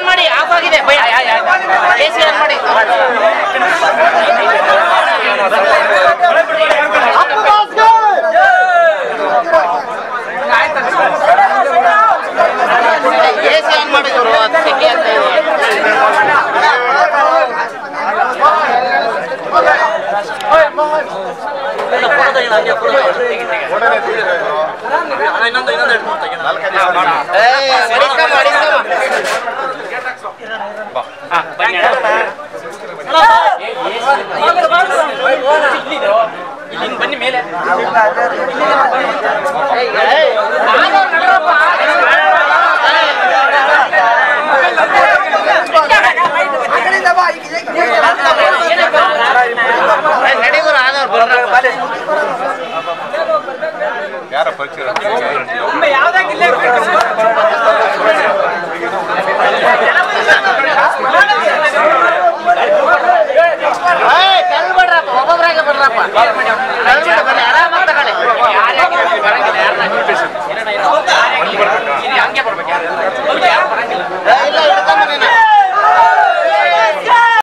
run ಮಾಡಿ off ಆಗಿದೆ ಬೇಸಿಗೆ ರನ್ ಮಾಡಿ ಬೇಸಿಗೆ ರನ್ ಮಾಡಿದ್ರು ಅದು ಸೆಕೆ ಅಂತ بني ميلاد